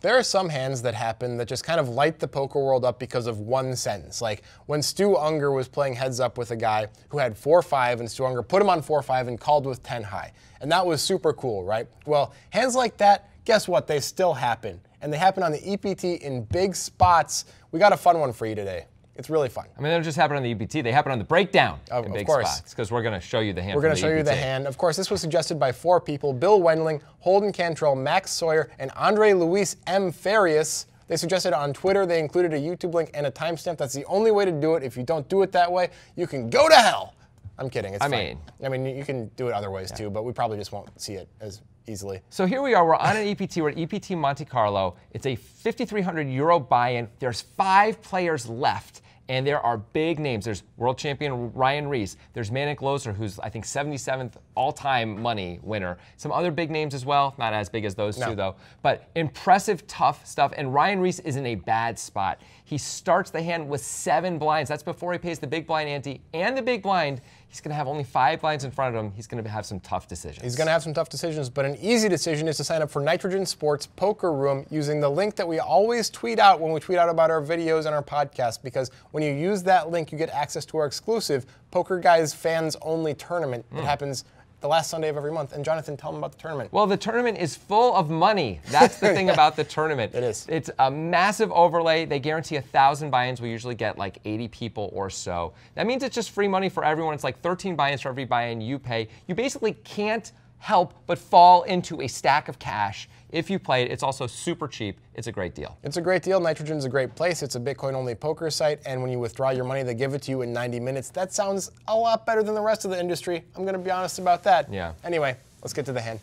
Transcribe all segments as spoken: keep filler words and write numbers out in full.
there are some hands that happen that just kind of light the poker world up because of one sentence. Like when Stu Ungar was playing heads up with a guy who had four five, and Stu Ungar put him on four five and called with ten high. And that was super cool, right? Well, hands like that, guess what? They still happen. And they happen on the E P T in big spots. We got a fun one for you today. It's really fun. I mean, they don't just happen on the E P T, they happen on the breakdown of, in big of course. spots, because we're going to show you the hand. We're going to show E P T. You the hand. Of course, this was suggested by four people: Bill Wendling, Holden Cantrell, Max Sawyer, and Andre Luis M. Farias. They suggested it on Twitter. They included a YouTube link and a timestamp. That's the only way to do it. If you don't do it that way, you can go to hell. I'm kidding. It's I fun. mean, I mean, you can do it other ways yeah. too, but we probably just won't see it as easily. So here we are, we're on an E P T, we're at E P T Monte Carlo. It's a fifty-three hundred euro buy-in. There's five players left. And there are big names. There's world champion Ryan Riess. There's Manig Loeser, who's I think seventy-seventh all-time money winner. Some other big names as well. Not as big as those no. two though. But impressive, tough stuff. And Ryan Riess is in a bad spot. He starts the hand with seven blinds. That's before he pays the big blind ante and the big blind. He's going to have only five blinds in front of him. He's going to have some tough decisions. He's going to have some tough decisions, but an easy decision is to sign up for Nitrogen Sports Poker Room using the link that we always tweet out when we tweet out about our videos and our podcast, because when you use that link, you get access to our exclusive Poker Guys fans-only tournament. Mm. It happens the last Sunday of every month. And Jonathan, tell them about the tournament. Well, the tournament is full of money. That's the thing yeah. about the tournament. It is. It's a massive overlay. They guarantee one thousand buy-ins. We usually get like eighty people or so. That means it's just free money for everyone. It's like thirteen buy-ins for every buy-in you pay. You basically can't help but fall into a stack of cash if you play it. It's also super cheap. It's a great deal. It's a great deal. Nitrogen's a great place. It's a Bitcoin-only poker site, and when you withdraw your money, they give it to you in ninety minutes. That sounds a lot better than the rest of the industry. I'm going to be honest about that. Yeah. Anyway, let's get to the hand.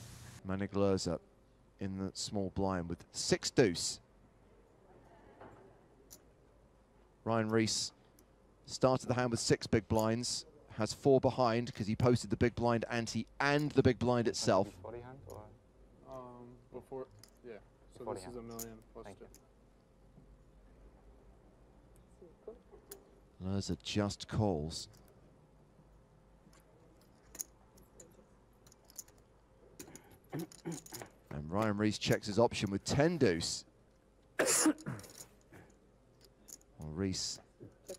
Manig Loeser in the small blind with six deuce. Ryan Riess started the hand with six big blinds. Has four behind because he posted the big blind ante and the big blind itself. forty hand or? Um, before, yeah. So this hand. Is a million plus two. Those are just calls. And Ryan Riess checks his option with ten deuce. Well, Riess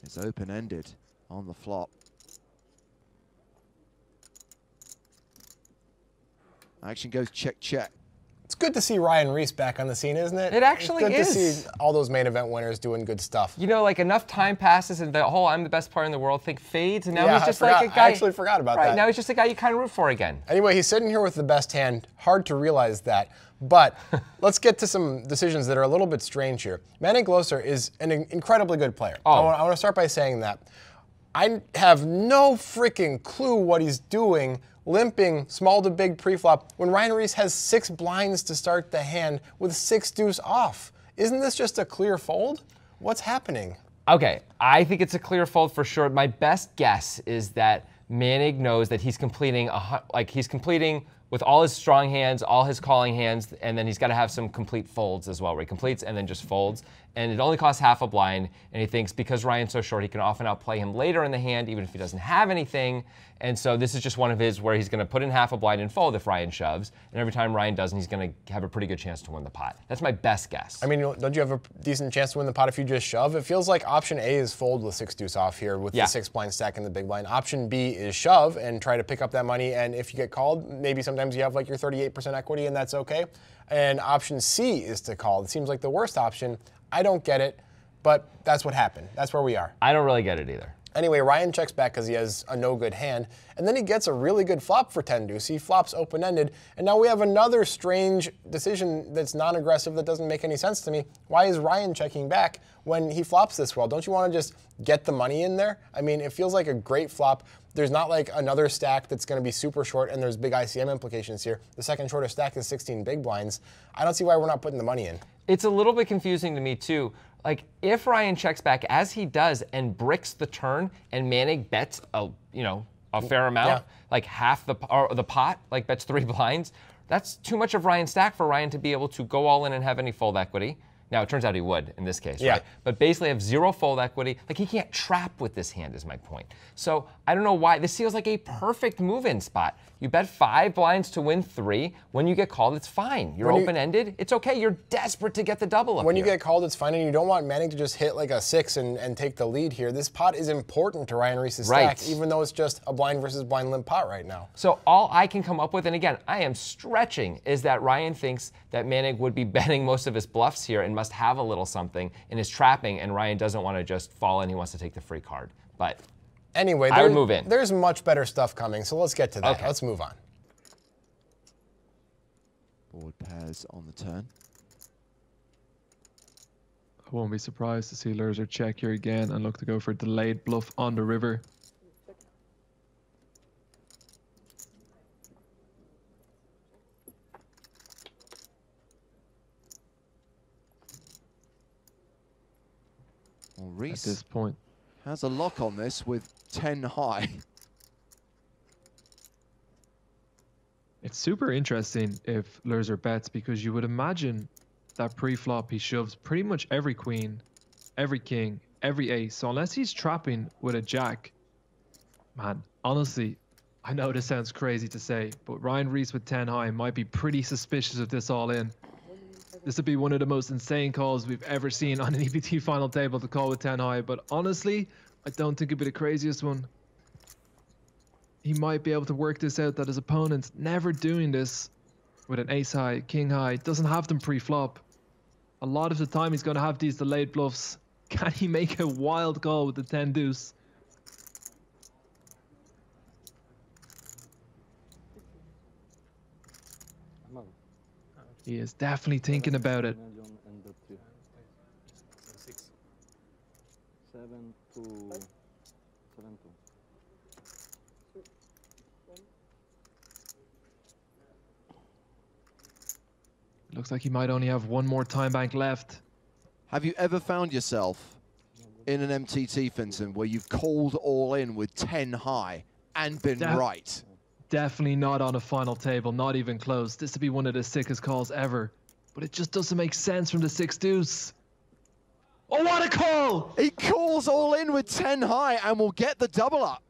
is open-ended on the flop. Action goes check, check. It's good to see Ryan Riess back on the scene, isn't it? It actually is. It's good is. to see all those main event winners doing good stuff. You know, like enough time passes and the whole I'm the best player in the world thing fades, and now yeah, he's just like a guy. I actually forgot about right, that. Now he's just a guy you kind of root for again. Anyway, he's sitting here with the best hand. Hard to realize that. But let's get to some decisions that are a little bit strange here. Manig Loeser is an incredibly good player. Oh. I want to start by saying that. I have no freaking clue what he's doing, limping small to big preflop when Ryan Riess has six blinds to start the hand with six deuce off. Isn't this just a clear fold? What's happening? Okay, I think it's a clear fold for sure. My best guess is that Manig knows that he's completing a, like he's completing with all his strong hands, all his calling hands, and then he's got to have some complete folds as well, where he completes and then just folds. And it only costs half a blind, and he thinks because Ryan's so short, he can often outplay him later in the hand, even if he doesn't have anything. And so this is just one of his where he's going to put in half a blind and fold if Ryan shoves. And every time Ryan doesn't, he's going to have a pretty good chance to win the pot. That's my best guess. I mean, don't you have a decent chance to win the pot if you just shove? It feels like option A is fold with six deuce off here with yeah. the six blind stack and the big blind. Option B is shove and try to pick up that money. And if you get called, maybe some Sometimes you have like your thirty-eight percent equity and that's okay. And option C is to call. It seems like the worst option. I don't get it, but that's what happened. That's where we are. I don't really get it either. Anyway, Ryan checks back because he has a no good hand. And then he gets a really good flop for ten deuce. He flops open-ended. And now we have another strange decision that's non-aggressive that doesn't make any sense to me. Why is Ryan checking back when he flops this well? Don't you want to just get the money in there? I mean, it feels like a great flop. There's not like another stack that's going to be super short, and there's big I C M implications here. The second shortest stack is sixteen big blinds. I don't see why we're not putting the money in. It's a little bit confusing to me too. Like if Ryan checks back as he does and bricks the turn and Manig bets a, you know, a fair amount, yeah. like half the or the pot, like bets three blinds, that's too much of Ryan's stack for Ryan to be able to go all in and have any fold equity. Now, it turns out he would in this case, yeah. right? But basically have zero fold equity. Like, he can't trap with this hand is my point. So I don't know why. This feels like a perfect move-in spot. You bet five blinds to win three. When you get called, it's fine. You're open-ended. It's okay. You're desperate to get the double up When here. you get called, it's fine, and you don't want Manig to just hit like a six and, and take the lead here. This pot is important to Ryan Riess's right. stack, even though it's just a blind versus blind limp pot right now. So all I can come up with, and again, I am stretching, is that Ryan thinks that Manig would be betting most of his bluffs here and must have a little something in his trapping, and Ryan doesn't want to just fall in. He wants to take the free card. But anyway, I would move in. There's much better stuff coming, so let's get to that. Okay. Let's move on. Board pairs on the turn. I won't be surprised to see Loeser check here again and look to go for a delayed bluff on the river. Well, Riess at this point has a lock on this with ten high. It's super interesting if Loeser bets, because you would imagine that pre-flop he shoves pretty much every queen, every king, every ace. So unless he's trapping with a jack, man, honestly, I know this sounds crazy to say, but Ryan Riess with ten high might be pretty suspicious of this all in. This would be one of the most insane calls we've ever seen on an E P T final table, to call with ten high, but honestly, I don't think it'd be the craziest one. He might be able to work this out, that his opponent's never doing this with an ace high, king high, doesn't have them pre-flop. A lot of the time he's going to have these delayed bluffs. Can he make a wild call with the ten deuce? He is definitely thinking about it. Looks like he might only have one more time bank left. Have you ever found yourself in an M T T, Vincent, where you've called all in with ten high and been Def right? Definitely not on a final table, not even close. This would be one of the sickest calls ever. But it just doesn't make sense from the six deuce. Oh, what a call! He calls all in with ten high and will get the double up.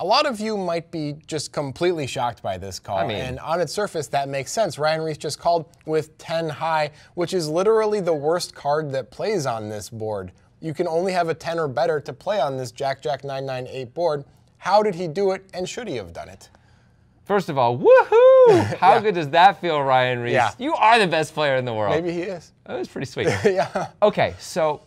A lot of you might be just completely shocked by this call, I mean, and on its surface, that makes sense. Ryan Riess just called with ten high, which is literally the worst card that plays on this board. You can only have a ten or better to play on this Jack Jack nine nine eight board. How did he do it, and should he have done it? First of all, woohoo! How yeah. good does that feel, Ryan Riess? Yeah. You are the best player in the world. Maybe he is. That was pretty sweet. yeah. Okay, so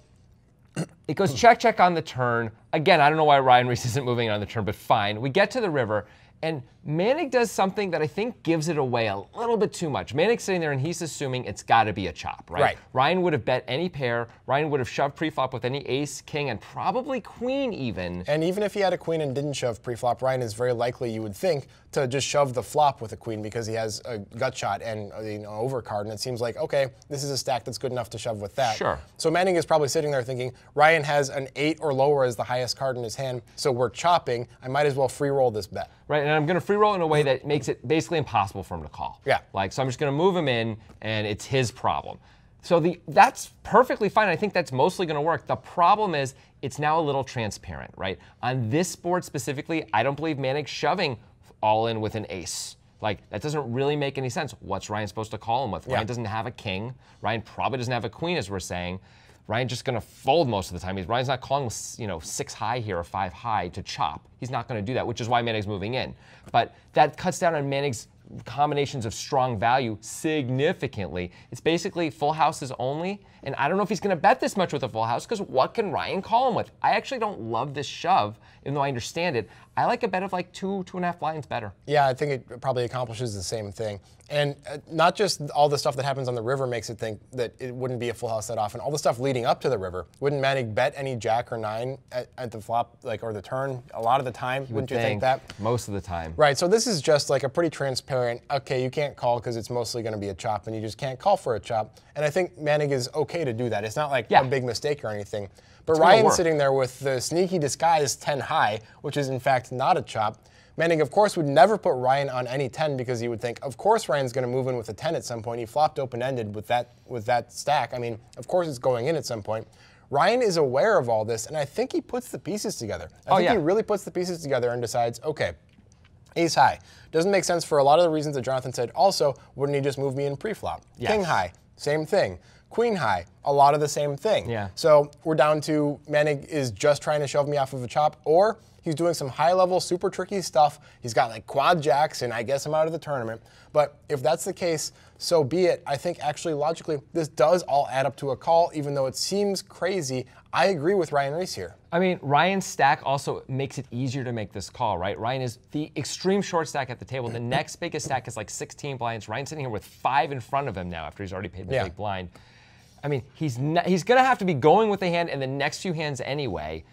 it goes check, check on the turn. Again, I don't know why Ryan Riess isn't moving on the turn, but fine. We get to the river, and Manig does something that I think gives it away a little bit too much. Manig's sitting there, and he's assuming it's got to be a chop, right? right? Ryan would have bet any pair. Ryan would have shoved preflop with any ace, king, and probably queen even. And even if he had a queen and didn't shove preflop, Ryan is very likely, you would think, to just shove the flop with a queen because he has a gut shot and an overcard, and it seems like, okay, this is a stack that's good enough to shove with that. Sure. So Manig is probably sitting there thinking, Ryan has an eight or lower as the highest card in his hand, so we're chopping. I might as well free roll this bet. Right, and I'm going to free roll in a way that makes it basically impossible for him to call. Yeah. Like, so I'm just going to move him in, and it's his problem. So the that's perfectly fine. I think that's mostly going to work. The problem is it's now a little transparent, right? On this board specifically, I don't believe Manig shoving all in with an ace. Like, that doesn't really make any sense. What's Ryan supposed to call him with? Yeah. Ryan doesn't have a king. Ryan probably doesn't have a queen, as we're saying. Ryan's just going to fold most of the time. He's, Ryan's not calling with, you know, six high here or five high to chop. He's not going to do that, which is why Manig's moving in. But that cuts down on Manig's combinations of strong value significantly. It's basically full houses only, and I don't know if he's going to bet this much with a full house, because what can Ryan call him with? I actually don't love this shove, even though I understand it. I like a bet of like two, two and a half blinds better. Yeah, I think it probably accomplishes the same thing. And not just all the stuff that happens on the river makes it think that it wouldn't be a full house that often. All the stuff leading up to the river. Wouldn't Manig bet any jack or nine at, at the flop, like, or the turn a lot of the time? You wouldn't would you think, think that? Most of the time. Right, so this is just like a pretty transparent, okay, you can't call because it's mostly going to be a chop, and you just can't call for a chop. And I think Manig is okay to do that. It's not like yeah. a big mistake or anything. But it's Ryan's sitting there with the sneaky disguise ten high, which is in fact not a chop. Manig, of course, would never put Ryan on any ten because he would think, of course Ryan's going to move in with a ten at some point. He flopped open-ended with that, with that stack. I mean, of course it's going in at some point. Ryan is aware of all this, and I think he puts the pieces together. I oh, think yeah. he really puts the pieces together and decides, okay, ace high. Doesn't make sense for a lot of the reasons that Jonathan said. Also, wouldn't he just move me in pre-flop? Yes. King high, same thing. Queen high, a lot of the same thing. Yeah. So we're down to Manig is just trying to shove me off of a chop, or he's doing some high-level, super tricky stuff. He's got like quad jacks, and I guess I'm out of the tournament. But if that's the case, so be it. I think actually, logically, this does all add up to a call, even though it seems crazy. I agree with Ryan Riess here. I mean, Ryan's stack also makes it easier to make this call, right? Ryan is the extreme short stack at the table. The next biggest stack is like sixteen blinds. Ryan's sitting here with five in front of him now after he's already paid the yeah. big blind. I mean, he's not, he's gonna have to be going with the hand in the next few hands anyway.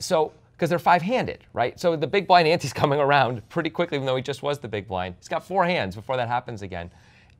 So, because they're five-handed, right? So the big blind ante's coming around pretty quickly, even though he just was the big blind. He's got four hands before that happens again.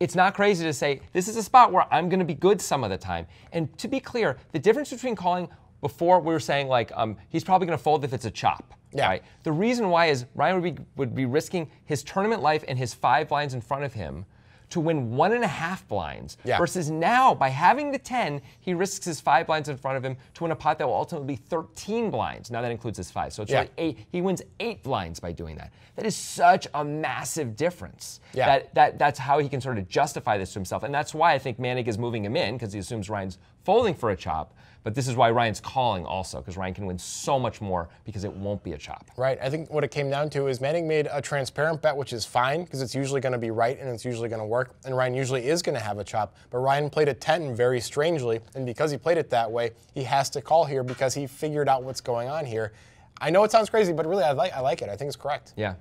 It's not crazy to say, this is a spot where I'm gonna be good some of the time. And to be clear, the difference between calling before we were saying like, um, he's probably gonna fold if it's a chop, yeah. right? The reason why is Ryan would be, would be risking his tournament life and his five blinds in front of him to win one and a half blinds, yeah. versus now, by having the ten, he risks his five blinds in front of him to win a pot that will ultimately be thirteen blinds. Now that includes his five, so it's yeah. really eight. He wins eight blinds by doing that. That is such a massive difference. Yeah. That, that, that's how he can sort of justify this to himself, and that's why I think Manig is moving him in, because he assumes Ryan's folding for a chop, but this is why Ryan's calling also, because Ryan can win so much more because it won't be a chop. Right, I think what it came down to is Manig made a transparent bet, which is fine, because it's usually gonna be right and it's usually gonna work, and Ryan usually is gonna have a chop, but Ryan played a ten very strangely, and because he played it that way, he has to call here because he figured out what's going on here. I know it sounds crazy, but really I like, I like it, I think it's correct. Yeah.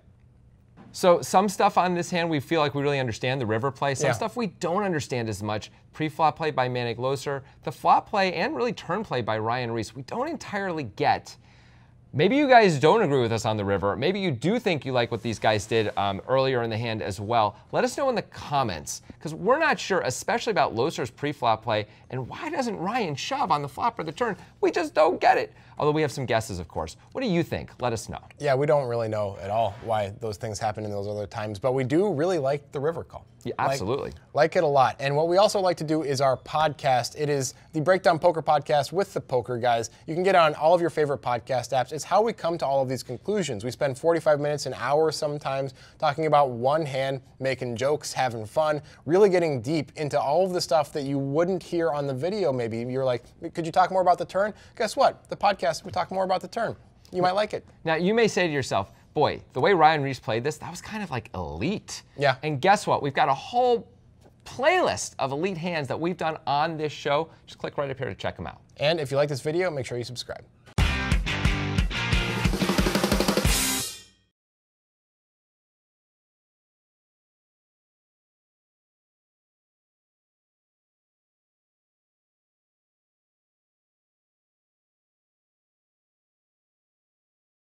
So some stuff on this hand we feel like we really understand, the river play. Some yeah. stuff we don't understand as much. Pre-flop play by Manig Loeser, the flop play and really turn play by Ryan Riess, we don't entirely get. Maybe you guys don't agree with us on the river. Maybe you do think you like what these guys did um, earlier in the hand as well. Let us know in the comments, because we're not sure, especially about Loeser's pre-flop play, and why doesn't Ryan shove on the flop or the turn? We just don't get it. Although we have some guesses, of course. What do you think? Let us know. Yeah, we don't really know at all why those things happen in those other times, but we do really like the river call. Yeah, absolutely. Like, like it a lot. And what we also like to do is our podcast. It is the Breakdown Poker Podcast with the poker guys. You can get on all of your favorite podcast apps. It's how we come to all of these conclusions. We spend forty-five minutes, an hour sometimes, talking about one hand, making jokes, having fun, really getting deep into all of the stuff that you wouldn't hear on the video maybe. You're like, could you talk more about the turn? Guess what? The podcast, we talk more about the turn. You might like it. Now, you may say to yourself, boy, the way Ryan Riess played this, that was kind of like elite. Yeah. And guess what? We've got a whole playlist of elite hands that we've done on this show. Just click right up here to check them out. And if you like this video, make sure you subscribe.